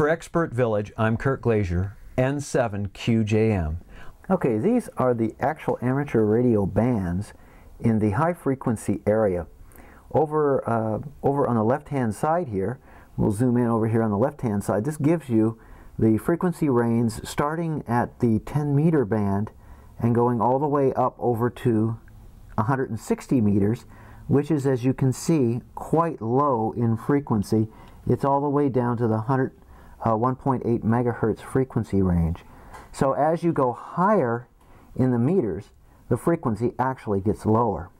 For Expert Village, I'm Kurt Glaser, N7QJM. Okay, these are the actual amateur radio bands in the high frequency area. Over on the left-hand side here, we'll zoom in over here on the left-hand side. This gives you the frequency range starting at the 10-meter band and going all the way up over to 160 meters, which is, as you can see, quite low in frequency. It's all the way down to the 1.8 megahertz frequency range. So as you go higher in the meters, the frequency actually gets lower.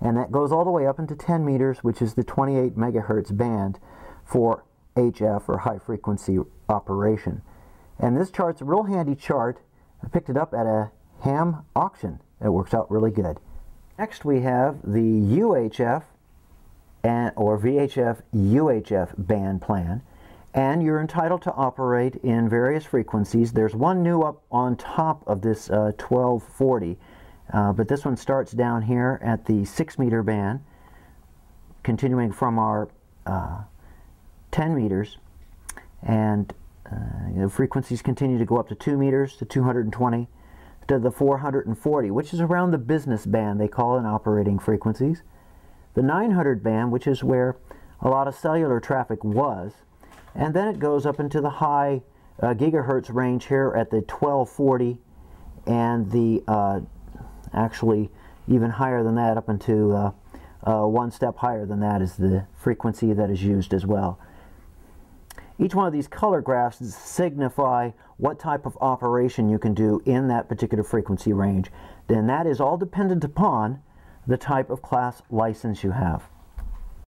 And that goes all the way up into 10 meters, which is the 28 megahertz band for HF, or high frequency operation. And this chart's a real handy chart. I picked it up at a ham auction. It works out really good. Next we have the UHF or VHF-UHF band plan. And you're entitled to operate in various frequencies. There's one new up on top of this 1240, but this one starts down here at the 6-meter band, continuing from our 10 meters, and the frequencies continue to go up to 2 meters, to 220, to the 440, which is around the business band they call in operating frequencies. The 900 band, which is where a lot of cellular traffic was, and then it goes up into the high gigahertz range here at the 1240, and the actually even higher than that, up into one step higher than that is the frequency that is used as well. Each one of these color graphs signify what type of operation you can do in that particular frequency range, and that is all dependent upon the type of class license you have.